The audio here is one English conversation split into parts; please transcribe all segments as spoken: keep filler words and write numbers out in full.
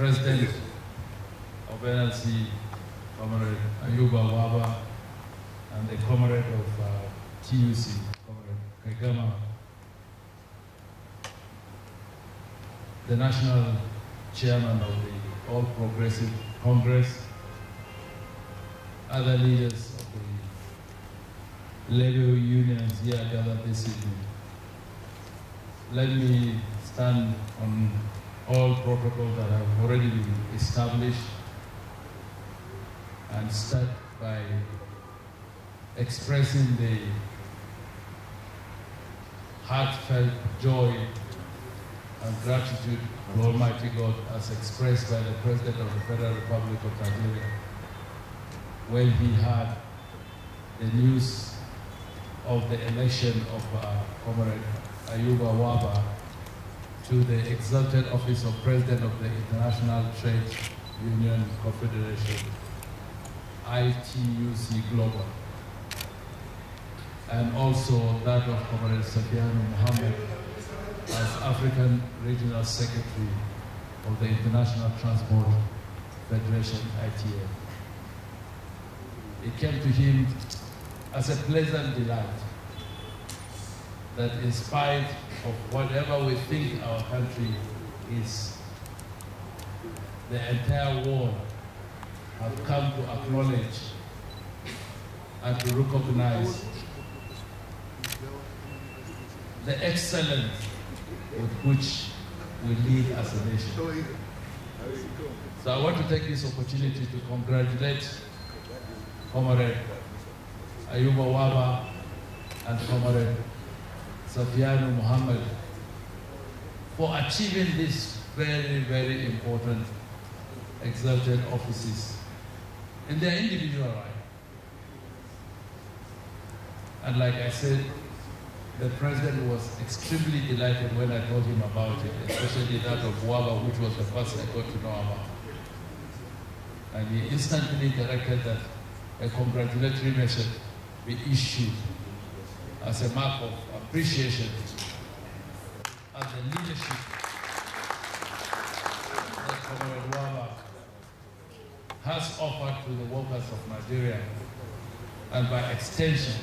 President of N L C, Comrade Ayuba Wabba, and the comrade of uh, T U C, Comrade Kaikama, the national chairman of the All Progressive Congress, other leaders of the labor unions here gathered this evening. Let me stand on all protocols that have already been established and start by expressing the heartfelt joy and gratitude to Almighty God as expressed by the President of the Federal Republic of Nigeria when he had the news of the election of uh, Comrade Ayuba Wabba to the exalted office of President of the International Trade Union Confederation, I T U C Global, and also that of Comrade Safiyanu Mohammed as African Regional Secretary of the International Transport Federation, I T F. It came to him as a pleasant delight that in spite of whatever we think our country is, the entire world have come to acknowledge and to recognize the excellence with which we lead as a nation. So I want to take this opportunity to congratulate Comrade Ayuba Wabba and Comrade Safiyanu Mohammed for achieving these very, very important exalted offices in their individual right. And like I said, the President was extremely delighted when I told him about it, especially that of Wabba, which was the first I got to know about. And he instantly directed that a congratulatory message be issued as a mark of appreciation at the leadership that Comrade Wabba has offered to the workers of Nigeria, and by extension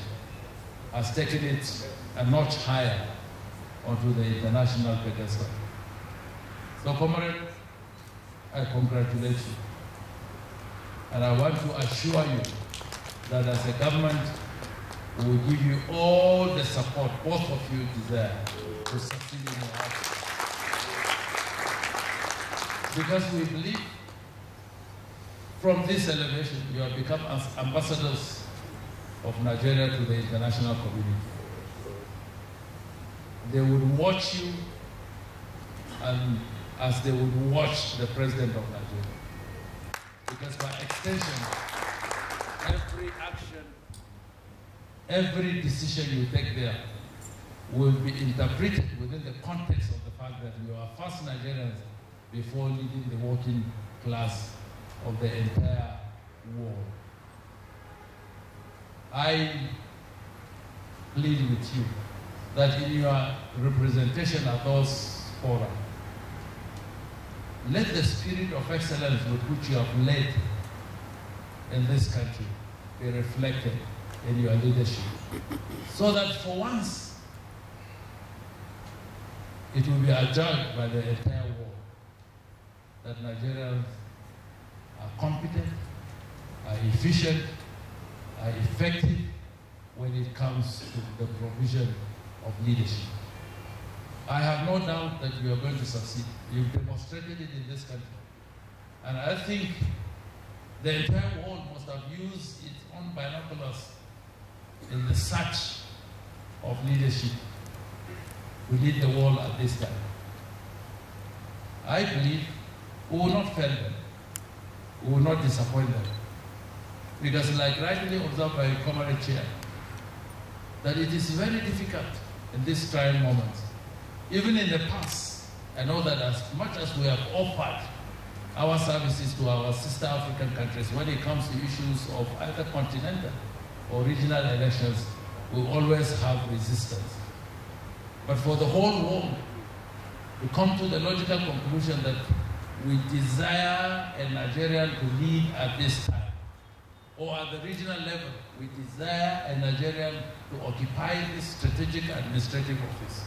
has taken it a notch higher onto the international pedestal. So, Comrade, I congratulate you. And I want to assure you that as a government, we will give you all the support both of you desire to succeed in your office. Because we believe from this elevation, you have become ambassadors of Nigeria to the international community. They would watch you and as they would watch the President of Nigeria. Because by extension, every action, every decision you take there will be interpreted within the context of the fact that you are first Nigerians before leading the working class of the entire world. I plead with you that in your representation at those fora, let the spirit of excellence with which you have led in this country be reflected in your leadership, so that for once it will be adjudged by the entire world that Nigerians are competent, are efficient, are effective when it comes to the provision of leadership. I have no doubt that you are going to succeed. You've demonstrated it in this country. And I think the entire world must have used its own binoculars in the search of leadership. We lead the world at this time. I believe we will not fail them. We will not disappoint them. Because like rightly observed by the Comrade Chair, that it is very difficult in this trying moment. Even in the past, I know that as much as we have offered our services to our sister African countries, when it comes to issues of either continental or regional elections, we always have resistance. But for the whole world, we come to the logical conclusion that we desire a Nigerian to lead at this time. Or at the regional level, we desire a Nigerian to occupy this strategic administrative office.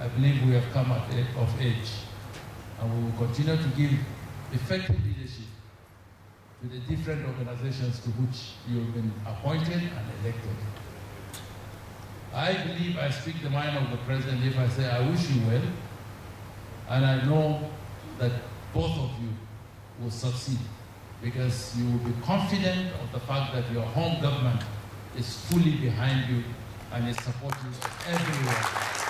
I believe we have come at of age, and we will continue to give effective leadership to the different organizations to which you have been appointed and elected. I believe I speak the mind of the President if I say I wish you well, and I know that both of you will succeed, because you will be confident of the fact that your home government is fully behind you and is supporting you everywhere.